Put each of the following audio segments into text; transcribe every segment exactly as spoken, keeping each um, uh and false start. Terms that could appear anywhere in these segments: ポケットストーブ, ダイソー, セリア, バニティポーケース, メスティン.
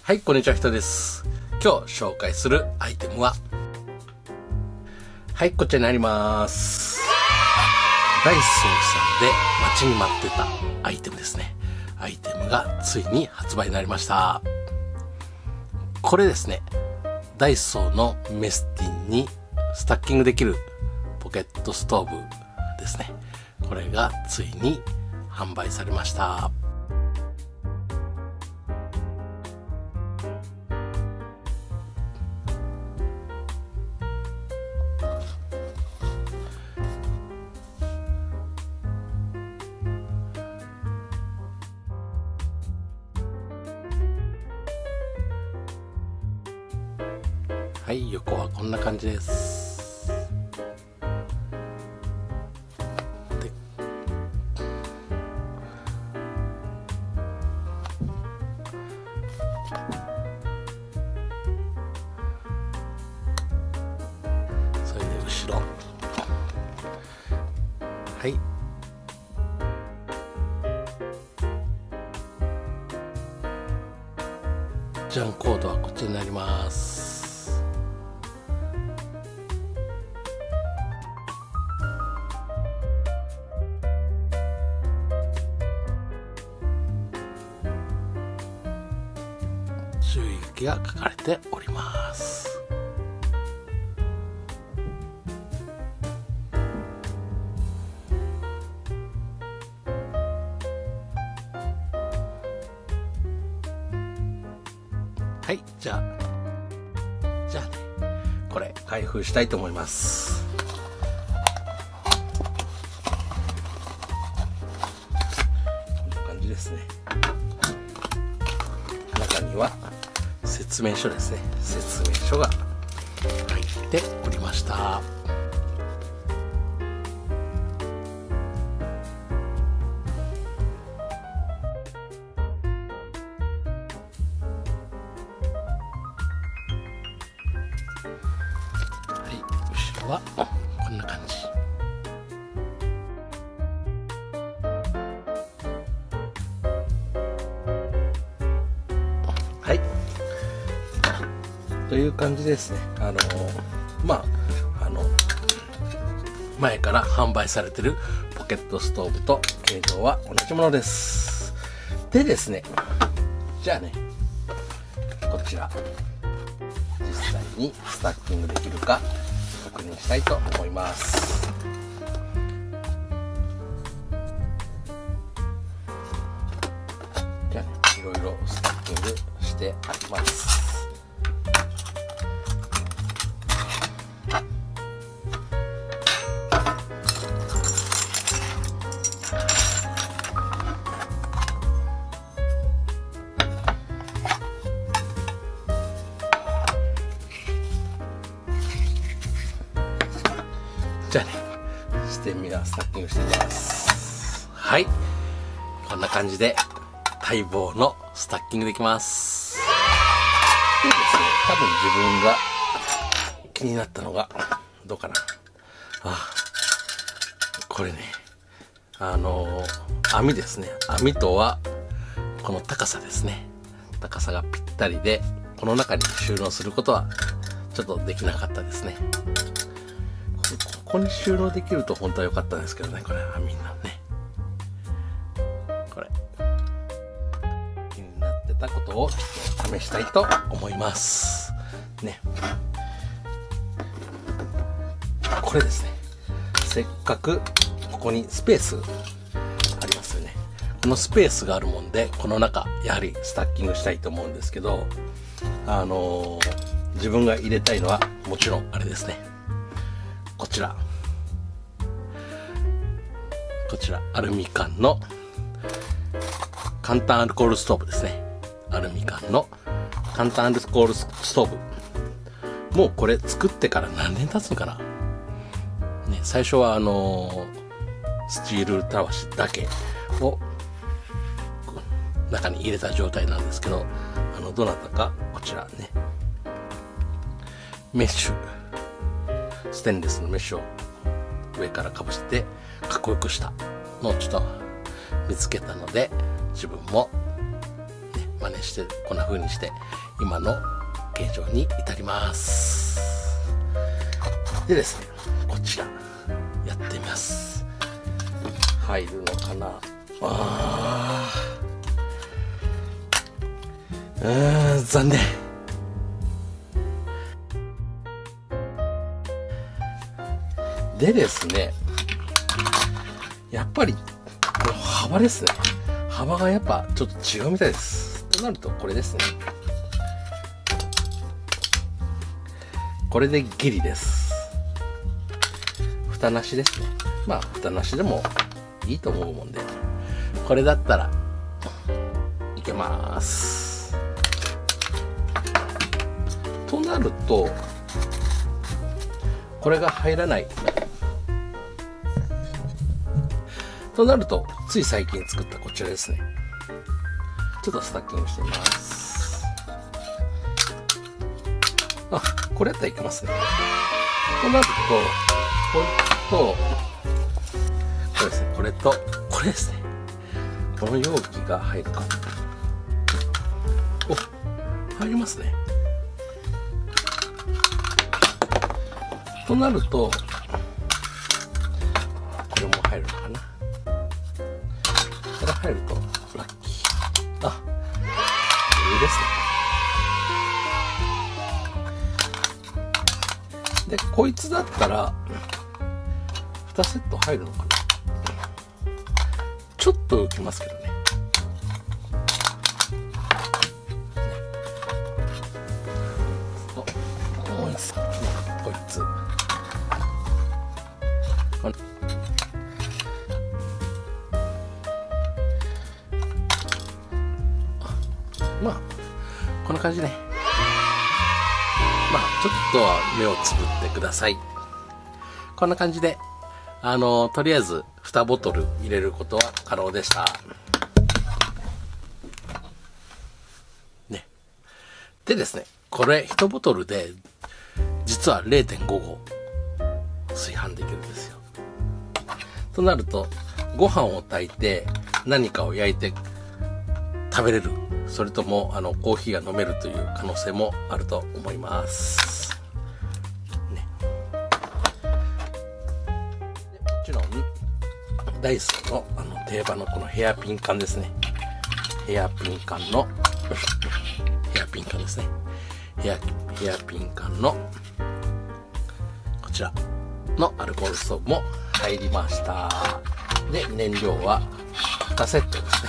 はい、こんにちは、ひとです。今日紹介するアイテムは、はい、こちらになります。ダイソーさんで待ちに待ってたアイテムですね。アイテムがついに発売になりました。これですね、ダイソーのメスティンにスタッキングできるポケットストーブですね。これがついに販売されました。はい、横はこんな感じです。で、それで後ろ。はい。じゃんコードはこっちになります。注意書きが書かれております。はい、じゃあ、じゃあね、これ開封したいと思います。こんな感じですね。中には説明書ですね。説明書が入っておりました。はい、後ろはこんな感じ。はい。という感じですね。あのまああの前から販売されてるポケットストーブと形状は同じものです。でですね。じゃあね、こちら実際にスタッキングできるか確認したいと思います。じゃあね、いろいろスタッキングしてあります。じゃあね、ステミナスタッキングしていきます。はい、こんな感じで待望のスタッキングできます。でですね、多分自分が気になったのが、どうかな。あ、これね、あのー、網ですね。網とは、この高さですね。高さがぴったりで、この中に収納することは、ちょっとできなかったですね。ここに収納できると本当は良かったんですけどね、これ網なんで。なことを試したいと思いますね。これですね、せっかくここにスペースありますよね。このスペースがあるもんで、この中やはりスタッキングしたいと思うんですけど、あのー、自分が入れたいのはもちろんあれですね、こちらこちらアルミ缶の簡単アルコールストーブですね。アルミ缶の簡単アルコールストーブ。もうこれ作ってから何年経つのかな、ね、最初はあのー、スチールたわしだけを中に入れた状態なんですけど、あのどなたかこちらね、メッシュ、ステンレスのメッシュを上からかぶせてかっこよくしたのをちょっと見つけたので、自分も真似してこんな風にして今の現状に至ります。でですね、こちらやってみます。入るのかなあ。うーん、残念。でですね、やっぱりこの幅ですね、幅がやっぱちょっと違うみたいです。となるとこれですね、これでギリです。蓋なしですね。まあ蓋なしでもいいと思うもんで、これだったらいけます。となるとこれが入らない。となるとつい最近作ったこちらですね。ちょっとスタッキングしてみます。あ、これやったらいけますね。となるとこれとこれですね、これとこれですね、この容器が入るか。お、入りますね。となるとこれも入るのかな。これ入るとラッキー。あ、いいですね。でこいつだったらにセット入るのかな。ちょっと浮きますけどね。あ、もう一つこいつ。まあこんな感じね。まあちょっとは目をつぶってください。こんな感じで、あのとりあえずにボトル入れることは可能でしたね。でですね、これいちボトルで実は れいてんご 合炊飯できるんですよ。となるとご飯を炊いて何かを焼いて食べれる、それともあのコーヒーが飲めるという可能性もあると思います、ね。でもちろんダイソー の, あの定番のこのヘアピン缶ですね。ヘアピン缶のヘアピン缶ですね。ヘ ア, ヘアピン缶のこちらのアルコールストーブも入りました。で燃料はにセットですね。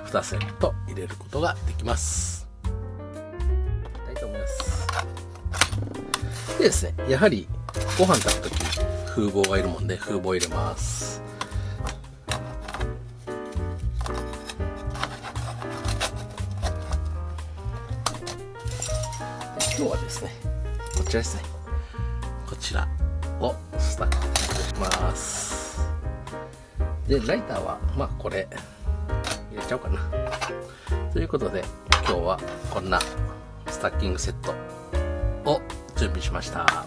にセット入れることができます。いきたいと思います。でですね、やはりご飯炊くとき風防がいるもんで風防入れます。今日はですね、こちらですね。こちらをスタックしていきます。でライターはまあこれ。入れちゃおうかな。ということで今日はこんなスタッキングセットを準備しました。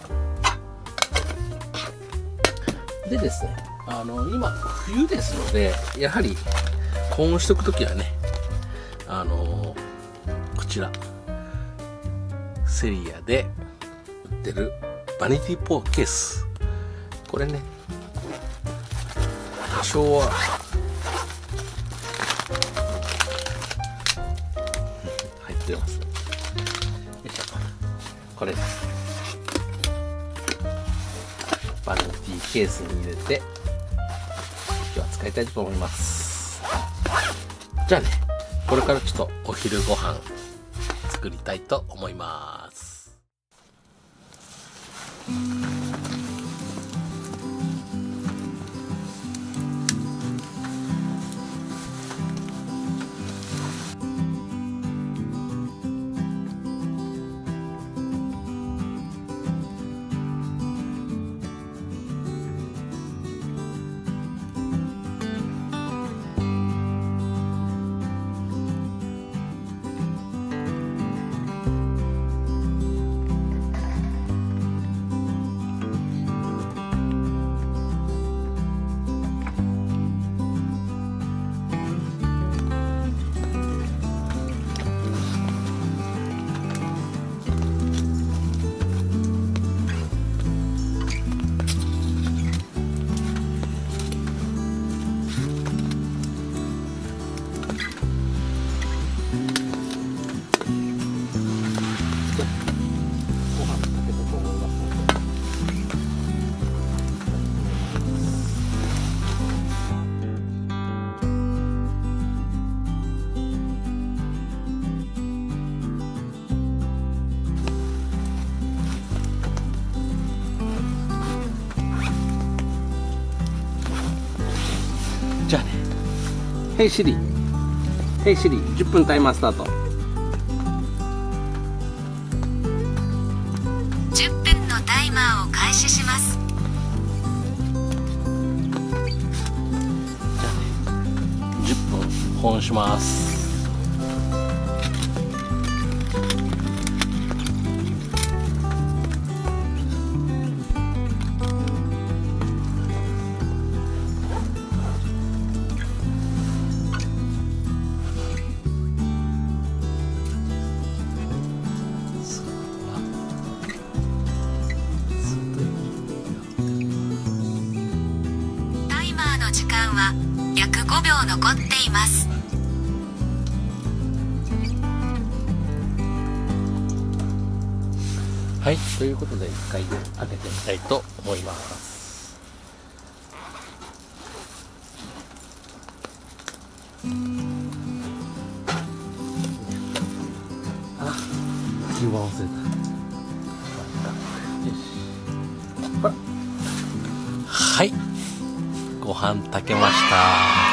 でですね、あの今冬ですので、やはり保温しとくときはね、あのこちらセリアで売ってるバニティポーケース、これね多少は出ます。よいしょ。これですね、バニティケースに入れて今日は使いたいと思います。じゃあね、これからちょっとお昼ご飯作りたいと思います。Hey Siri Hey Siri じゅっぷんタイマースタート。じゅっぷんのタイマーを開始します。じゃあね、じゅっぷん保温します。時間は約ごびょう残っています。はい、ということでいっかい開けてみたいと思います。あ、吸盤忘れた。ほら、はい、ご飯炊けました。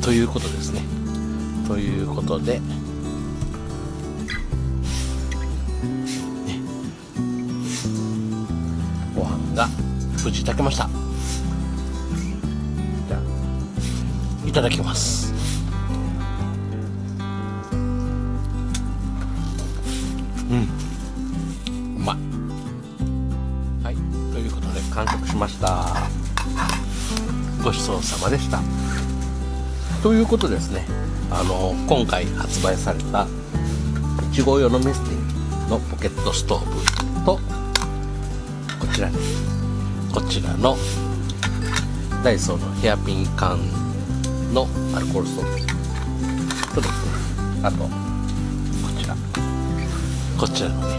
ということですね。ということで、ね、ご飯が無事炊けました。じゃあいただきます。うん、うまい。はい、ということで完食しました。ごちそうさまでした。ということですね、あの今回発売されたいちご用のメスティンのポケットストーブと、こちらにこちらのダイソーのヘアピン缶のアルコールストーブとですね、あとこちらこちらのね、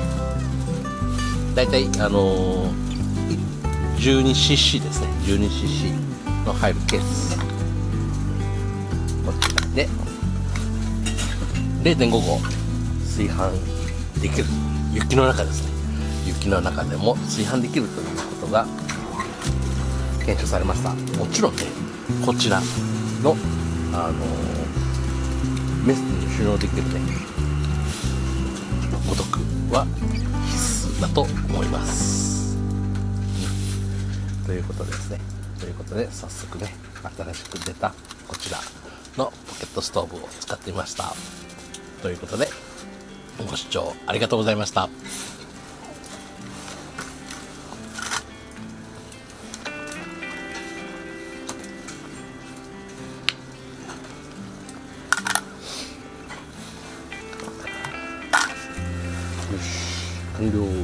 だいたいあのー、じゅうにシーシー ですね、じゅうにシーシー の入るケースで れいてんごごう炊飯できる、雪の中ですね、雪の中でも炊飯できるということが検証されました。もちろんね、こちらの、あのー、メスティンに収納できるねお得は必須だと思います。ということですね。ということで早速ね、新しく出たこちらのポケットストーブを使ってみました。ということでご視聴ありがとうございました。よし、完了。